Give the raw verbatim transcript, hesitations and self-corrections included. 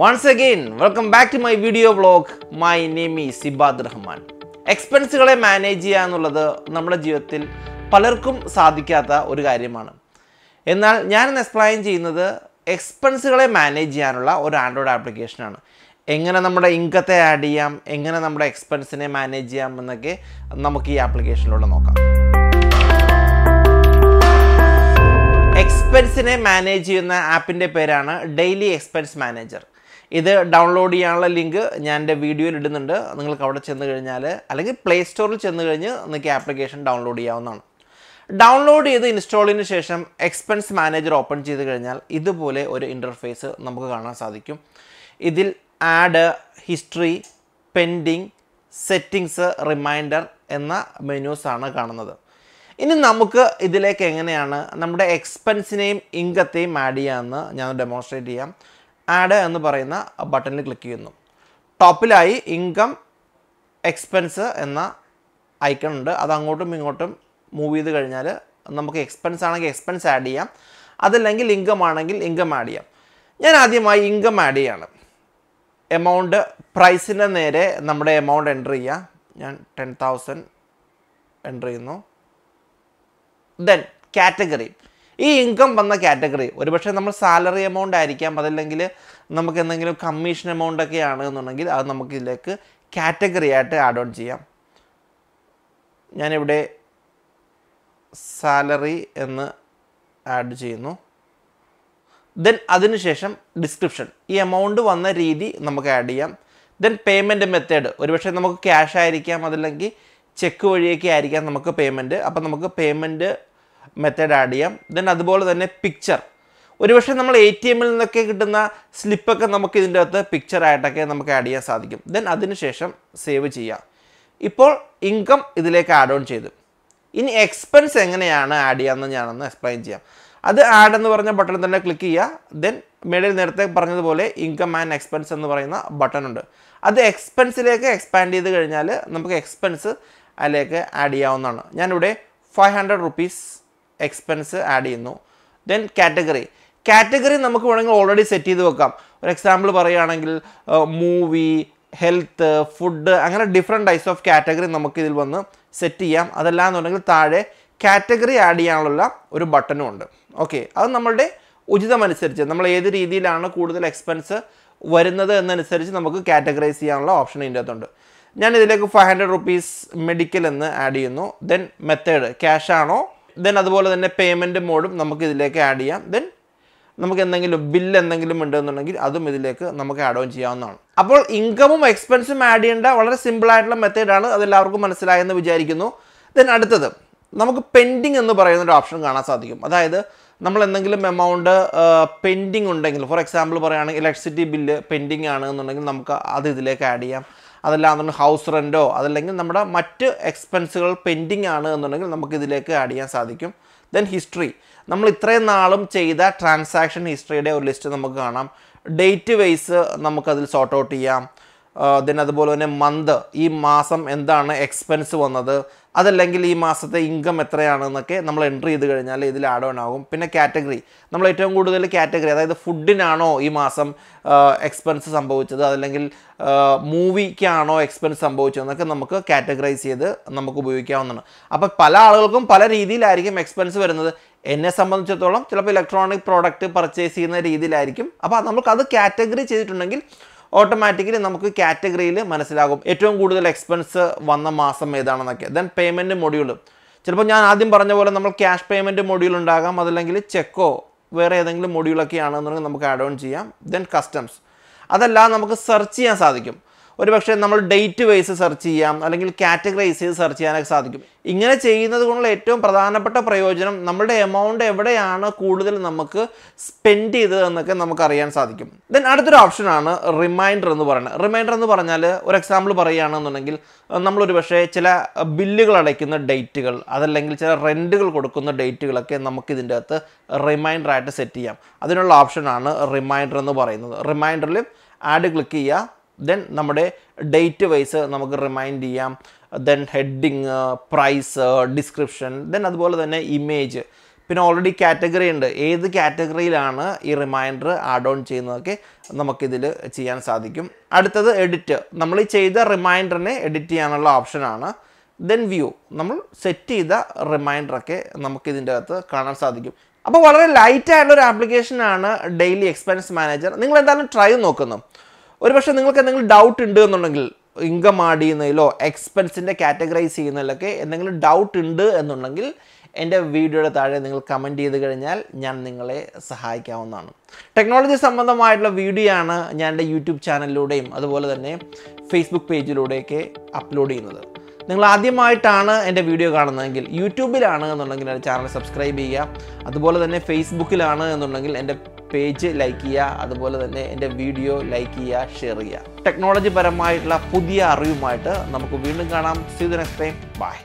Once again, welcome back to my video vlog. My name is Ibadurahman. Expenses manage ചെയ്യാനുള്ളത് നമ്മുടെ ജീവിതത്തിൽ പലർക്കും സാധിക്കാത്ത ഒരു കാര്യമാണ്. എന്നാൽ ഞാൻ ഇന്ന് എക്സ്പ്ലെയിൻ ചെയ്യുന്നത് എക്സ്പെൻസുകളെ മാനേജ് ചെയ്യാനുള്ള ഒരു ആൻഡ്രോയിഡ് ആപ്ലിക്കേഷനാണ്. എങ്ങനെ നമ്മുടെ ഇൻകത്തെ ആഡ് ചെയ്യാം, എങ്ങനെ നമ്മുടെ എക്സ്പെൻസിനെ മാനേജ് ചെയ്യാം എന്നൊക്കെ നമുക്ക് ഈ ആപ്ലിക്കേഷനിലൂടെ നോക്കാം. എക്സ്പെൻസിനെ മാനേജ് ചെയ്യുന്ന ആപ്പിൻ്റെ പേരാണ് ഡെയിലി എക്സ്പെൻസ് മാനേജർ. ഇത് ഡൗൺലോഡ് ചെയ്യാനുള്ള ലിങ്ക് ഞാൻ എൻ്റെ വീഡിയോയിൽ ഇടുന്നുണ്ട്. നിങ്ങൾക്ക് അവിടെ ചെന്ന് കഴിഞ്ഞാൽ അല്ലെങ്കിൽ പ്ലേ സ്റ്റോറിൽ ചെന്ന് കഴിഞ്ഞ് നിങ്ങൾക്ക് ആപ്ലിക്കേഷൻ ഡൗൺലോഡ് ചെയ്യാവുന്നതാണ്. ഡൗൺലോഡ് ചെയ്ത് ഇൻസ്റ്റാളിന് ശേഷം എക്സ്പെൻസ് മാനേജർ ഓപ്പൺ ചെയ്ത് കഴിഞ്ഞാൽ ഇതുപോലെ ഒരു ഇൻ്റർഫേസ് നമുക്ക് കാണാൻ സാധിക്കും. ഇതിൽ add, history, pending, settings, reminder എന്ന മെനൂസാണ് കാണുന്നത്. ഇനി നമുക്ക് ഇതിലേക്ക് എങ്ങനെയാണ് നമ്മുടെ എക്സ്പെൻസിനെയും ഇൻകത്തെയും ആഡ് ചെയ്യാമെന്ന് ഞാൻ ഡെമോൺസ്ട്രേറ്റ് ചെയ്യാം. ആഡ് എന്ന് പറയുന്ന ബട്ടണിൽ ക്ലിക്ക് ചെയ്യുന്നു. ടോപ്പിലായി ഇൻകം, എക്സ്പെൻസ് എന്ന ഐക്കൺ ഉണ്ട്. അത് അങ്ങോട്ടും ഇങ്ങോട്ടും മൂവ് ചെയ്ത് കഴിഞ്ഞാൽ നമുക്ക് എക്സ്പെൻസ് ആണെങ്കിൽ എക്സ്പെൻസ് ആഡ് ചെയ്യാം, അതല്ലെങ്കിൽ ഇൻകം ആണെങ്കിൽ ഇൻകം ആഡ് ചെയ്യാം. ഞാൻ ആദ്യമായി ഇൻകം ആഡ് ചെയ്യാണ്. എമൗണ്ട് പ്രൈസിൻ്റെ നേരെ നമ്മുടെ എമൗണ്ട് എൻ്റർ ചെയ്യുക. ഞാൻ ടെൻ തൗസൻഡ് എൻ്റർ ചെയ്യുന്നു. ദെൻ കാറ്റഗറി, ഈ ഇൻകം വന്ന കാറ്റഗറി ഒരുപക്ഷെ നമ്മൾ സാലറി എമൗണ്ട് ആയിരിക്കാം, അതല്ലെങ്കിൽ നമുക്ക് എന്തെങ്കിലും കമ്മീഷൻ എമൗണ്ടൊക്കെ ആണ് എന്നുണ്ടെങ്കിൽ അത് നമുക്ക് ഇതിലേക്ക് കാറ്റഗറി ആയിട്ട് ആഡ് ഓൺ ചെയ്യാം. ഞാനിവിടെ സാലറി എന്ന് ആഡ് ചെയ്യുന്നു. ദെൻ അതിനുശേഷം ഡിസ്ക്രിപ്ഷൻ, ഈ എമൗണ്ട് വന്ന രീതി നമുക്ക് ആഡ് ചെയ്യാം. ദെൻ പേയ്മെൻറ്റ് മെത്തേഡ്, ഒരുപക്ഷെ നമുക്ക് ക്യാഷ് ആയിരിക്കാം, അതല്ലെങ്കിൽ ചെക്ക് വഴിയൊക്കെ ആയിരിക്കാം നമുക്ക് പേയ്മെൻറ്റ്. അപ്പം നമുക്ക് പേയ്മെൻറ്റ് മെത്തേഡ് ആഡ് ചെയ്യാം. ദെൻ അതുപോലെ തന്നെ പിക്ചർ, ഒരുപക്ഷെ നമ്മൾ എ ടി എമ്മിൽ നിന്നൊക്കെ കിട്ടുന്ന സ്ലിപ്പൊക്കെ നമുക്ക് ഇതിൻ്റെ അകത്ത് പിക്ചറായിട്ടൊക്കെ നമുക്ക് ആഡ് ചെയ്യാൻ സാധിക്കും. ദെൻ അതിനുശേഷം സേവ് ചെയ്യാം. ഇപ്പോൾ ഇൻകം ഇതിലേക്ക് ആഡ് ഓൺ ചെയ്തു. ഇനി എക്സ്പെൻസ് എങ്ങനെയാണ് ആഡ് ചെയ്യാമെന്ന് ഞാനൊന്ന് എക്സ്പ്ലെയിൻ ചെയ്യാം. അത് ആഡ് എന്ന് പറഞ്ഞ ബട്ടൺ തന്നെ ക്ലിക്ക് ചെയ്യുക. ദെൻ മേളിൽ നേരത്തെ പറഞ്ഞതുപോലെ ഇൻകം ആൻഡ് എക്സ്പെൻസ് എന്ന് പറയുന്ന ബട്ടണുണ്ട്. അത് എക്സ്പെൻസിലേക്ക് എക്സ്പാൻഡ് ചെയ്ത് കഴിഞ്ഞാൽ നമുക്ക് എക്സ്പെൻസ് അതിലേക്ക് ആഡ് ചെയ്യാവുന്നതാണ്. ഞാനിവിടെ five hundred rupees expense add ചെയ്യുന്നു. ദെൻ കാറ്റഗറി, കാറ്റഗറി നമുക്ക് വേണമെങ്കിൽ ഓൾറെഡി സെറ്റ് ചെയ്ത് വെക്കാം. ഒരു എക്സാമ്പിൾ പറയുകയാണെങ്കിൽ മൂവി, ഹെൽത്ത്, ഫുഡ്, അങ്ങനെ ഡിഫറെൻറ്റ് ടൈപ്സ് ഓഫ് കാറ്റഗറി നമുക്കിതിൽ വന്ന് സെറ്റ് ചെയ്യാം. അതല്ല എന്നുണ്ടെങ്കിൽ താഴെ കാറ്റഗറി ആഡ് ചെയ്യാനുള്ള ഒരു ബട്ടനും ഉണ്ട്. ഓക്കെ, അത് നമ്മളുടെ ഉചിതമനുസരിച്ച് നമ്മൾ ഏത് രീതിയിലാണ് കൂടുതൽ എക്സ്പെൻസ് വരുന്നത് എന്നനുസരിച്ച് നമുക്ക് കാറ്റഗറൈസ് ചെയ്യാനുള്ള ഓപ്ഷൻ ഇതിൻ്റെ അകത്തുണ്ട്. ഞാൻ ഇതിലേക്ക് ഫൈവ് ഹൺഡ്രഡ് റുപ്പീസ് മെഡിക്കൽ എന്ന് ആഡ് ചെയ്യുന്നു. ദെൻ മെത്തേഡ് ക്യാഷ് ആണോ, ദെൻ അതുപോലെ തന്നെ പേയ്മെൻറ്റ് മോഡും നമുക്ക് ഇതിലേക്ക് ആഡ് ചെയ്യാം. ദെൻ നമുക്ക് എന്തെങ്കിലും ബില്ല് എന്തെങ്കിലും ഉണ്ടെന്നുണ്ടെങ്കിൽ അതും ഇതിലേക്ക് നമുക്ക് ആഡ് ഓൺ ചെയ്യാവുന്നതാണ്. അപ്പോൾ ഇൻകമും എക്സ്പെൻസും ആഡ് ചെയ്യേണ്ട വളരെ സിമ്പിളായിട്ടുള്ള മെത്തേഡാണ്. അതെല്ലാവർക്കും മനസ്സിലായെന്ന് വിചാരിക്കുന്നു. ദെൻ അടുത്തത് നമുക്ക് പെൻഡിങ് എന്ന് പറയുന്നൊരു ഓപ്ഷൻ കാണാൻ സാധിക്കും. അതായത് നമ്മൾ എന്തെങ്കിലും എമൗണ്ട് പെൻഡിങ് ഉണ്ടെങ്കിൽ, ഫോർ എക്സാമ്പിൾ പറയുകയാണെങ്കിൽ ഇലക്ട്രിസിറ്റി ബില്ല് പെൻഡിങ് ആണ് എന്നുണ്ടെങ്കിൽ നമുക്ക് അത് ഇതിലേക്ക് ആഡ് ചെയ്യാം. അതല്ലാന്നുണ്ടെങ്കിൽ ഹൗസ് റെൻറ്റോ അതല്ലെങ്കിൽ നമ്മുടെ മറ്റ് എക്സ്പെൻസുകൾ പെൻഡിങ് ആണ് എന്നുണ്ടെങ്കിൽ നമുക്ക് ഇതിലേക്ക് ആഡ് ചെയ്യാൻ സാധിക്കും. ദെൻ ഹിസ്റ്ററി, നമ്മൾ ഇത്രയും നാളും ചെയ്ത ട്രാൻസാക്ഷൻ ഹിസ്റ്ററിയുടെ ഒരു ലിസ്റ്റ് നമുക്ക് കാണാം. ഡേറ്റ് വൈസ് നമുക്കതിൽ സോർട്ട് ഔട്ട് ചെയ്യാം. ദെൻ അതുപോലെ തന്നെ മന്ത്, ഈ മാസം എന്താണ് എക്സ്പെൻസ് വന്നത്, അതല്ലെങ്കിൽ ഈ മാസത്തെ ഇൻകം എത്രയാണെന്നൊക്കെ നമ്മൾ എൻ്റർ ചെയ്ത് കഴിഞ്ഞാൽ ഇതിൽ ആഡ് ഓൺ ആകും. പിന്നെ കാറ്റഗറി, നമ്മൾ ഏറ്റവും കൂടുതൽ കാറ്റഗറി, അതായത് ഫുഡിനാണോ ഈ മാസം എക്സ്പെൻസ് സംഭവിച്ചത്, അതല്ലെങ്കിൽ മൂവിക്കാണോ എക്സ്പെൻസ് സംഭവിച്ചതെന്നൊക്കെ നമുക്ക് കാറ്റഗറൈസ് ചെയ്ത് നമുക്ക് ഉപയോഗിക്കാവുന്നതാണ്. അപ്പോൾ പല ആളുകൾക്കും പല രീതിയിലായിരിക്കും എക്സ്പെൻസ് വരുന്നത്. എന്നെ സംബന്ധിച്ചിടത്തോളം ചിലപ്പോൾ ഇലക്ട്രോണിക് പ്രോഡക്റ്റ് പർച്ചേസ് ചെയ്യുന്ന രീതിയിലായിരിക്കും. അപ്പോൾ നമുക്കത് കാറ്റഗറി ചെയ്തിട്ടുണ്ടെങ്കിൽ ഓട്ടോമാറ്റിക്കലി നമുക്ക് കാറ്റഗറിയിൽ മനസ്സിലാകും ഏറ്റവും കൂടുതൽ എക്സ്പെൻസ് വന്ന മാസം ഏതാണെന്നൊക്കെ. ദെൻ പേയ്മെൻറ്റ് മൊഡ്യൂൾ, ചിലപ്പോൾ ഞാൻ ആദ്യം പറഞ്ഞ പോലെ നമ്മൾ ക്യാഷ് പേയ്മെൻറ്റ് മൊഡ്യൂൾ ഉണ്ടാകാം, അതല്ലെങ്കിൽ ചെക്കോ വേറെ ഏതെങ്കിലും മൊഡ്യൂളൊക്കെ ആണെന്നുണ്ടെങ്കിൽ നമുക്ക് ആഡ് ഓൺ ചെയ്യാം. ദെൻ കസ്റ്റംസ്, അതെല്ലാം നമുക്ക് സെർച്ച് ചെയ്യാൻ സാധിക്കും. ഒരു പക്ഷേ നമ്മൾ ഡേറ്റ് വൈസ് സെർച്ച് ചെയ്യാം, അല്ലെങ്കിൽ കാറ്റഗറൈസ് ചെയ്ത് സെർച്ച് ചെയ്യാനൊക്കെ സാധിക്കും. ഇങ്ങനെ ചെയ്യുന്നത് കൊണ്ടുള്ള ഏറ്റവും പ്രധാനപ്പെട്ട പ്രയോജനം നമ്മുടെ എമൗണ്ട് എവിടെയാണ് കൂടുതൽ നമുക്ക് സ്പെൻഡ് ചെയ്തത് എന്നൊക്കെ നമുക്കറിയാൻ സാധിക്കും. ദെൻ അടുത്തൊരു ഓപ്ഷനാണ് റിമൈൻഡർ എന്ന് പറയുന്നത്. റിമൈൻഡർ എന്ന് പറഞ്ഞാൽ ഒരു എക്സാമ്പിൾ പറയുകയാണെന്നുണ്ടെങ്കിൽ നമ്മളൊരു പക്ഷേ ചില ബില്ലുകൾ അടയ്ക്കുന്ന ഡേറ്റുകൾ, അതല്ലെങ്കിൽ ചില റെൻറ്റുകൾ കൊടുക്കുന്ന ഡേറ്റുകളൊക്കെ നമുക്കിതിൻ്റെ അകത്ത് റിമൈൻഡറായിട്ട് സെറ്റ് ചെയ്യാം. അതിനുള്ള ഓപ്ഷനാണ് റിമൈൻഡർ എന്ന് പറയുന്നത്. റിമൈൻഡറിൽ ആഡ് ക്ലിക്ക് ചെയ്യുക. ദെൻ നമ്മുടെ ഡേറ്റ് വൈസ് നമുക്ക് റിമൈൻഡ് ചെയ്യാം. Then heading, price, description, then അതുപോലെ തന്നെ ഇമേജ്, പിന്നെ ഓൾറെഡി കാറ്റഗറി ഉണ്ട് ഏത് കാറ്റഗറിയിലാണ് ഈ റിമൈൻഡർ ആഡ് ഓൺ ചെയ്യുന്നതൊക്കെ നമുക്ക് ഇതിൽ ചെയ്യാൻ സാധിക്കും അടുത്തത് എഡിറ്റ് നമ്മൾ ഈ ചെയ്ത റിമൈൻഡറിനെ എഡിറ്റ് ചെയ്യാനുള്ള ഓപ്ഷൻ ആണ് then view നമ്മൾ സെറ്റ് ചെയ്ത റിമൈൻഡർ ഒക്കെ നമുക്ക് ഇതിൻ്റെ അകത്ത് കാണാൻ സാധിക്കും അപ്പോൾ വളരെ ലൈറ്റ് ആയിട്ടുള്ള ഒരു ആപ്ലിക്കേഷൻ ആണ് ഡെയിലി എക്സ്പെൻസ് മാനേജർ നിങ്ങൾ എന്തായാലും ട്രൈ നോക്കുന്നു ഒരുപക്ഷേ നിങ്ങൾക്ക് എന്തെങ്കിലും ഡൗട്ട് ഉണ്ട് എന്നുണ്ടെങ്കിൽ ഇൻകം ആഡ് ചെയ്യുന്നതിലോ എക്സ്പെൻസിൻ്റെ കാറ്റഗറൈസ് ചെയ്യുന്നതിലൊക്കെ എന്തെങ്കിലും ഡൗട്ട് ഉണ്ട് എന്നുണ്ടെങ്കിൽ എൻ്റെ വീഡിയോയുടെ താഴെ നിങ്ങൾ കമൻറ്റ് ചെയ്ത് കഴിഞ്ഞാൽ ഞാൻ നിങ്ങളെ സഹായിക്കാവുന്നതാണ് ടെക്നോളജി സംബന്ധമായിട്ടുള്ള വീഡിയോ ആണ് ഞാൻ എൻ്റെ യൂട്യൂബ് ചാനലിലൂടെയും അതുപോലെ തന്നെ ഫേസ്ബുക്ക് പേജിലൂടെയൊക്കെ അപ്ലോഡ് ചെയ്യുന്നത് നിങ്ങൾ ആദ്യമായിട്ടാണ് എൻ്റെ വീഡിയോ കാണുന്നതെങ്കിൽ യൂട്യൂബിലാണ് എന്നുണ്ടെങ്കിൽ എൻ്റെ ചാനൽ സബ്സ്ക്രൈബ് ചെയ്യുക അതുപോലെ തന്നെ ഫേസ്ബുക്കിലാണ് എന്നുണ്ടെങ്കിൽ എൻ്റെ പേജ് ലൈക്ക് ചെയ്യുക അതുപോലെ തന്നെ എൻ്റെ വീഡിയോ ലൈക്ക് ചെയ്യുക ഷെയർ ചെയ്യുക ടെക്നോളജി പരമായിട്ടുള്ള പുതിയ അറിവുമായിട്ട് നമുക്ക് വീണ്ടും കാണാം see you next time by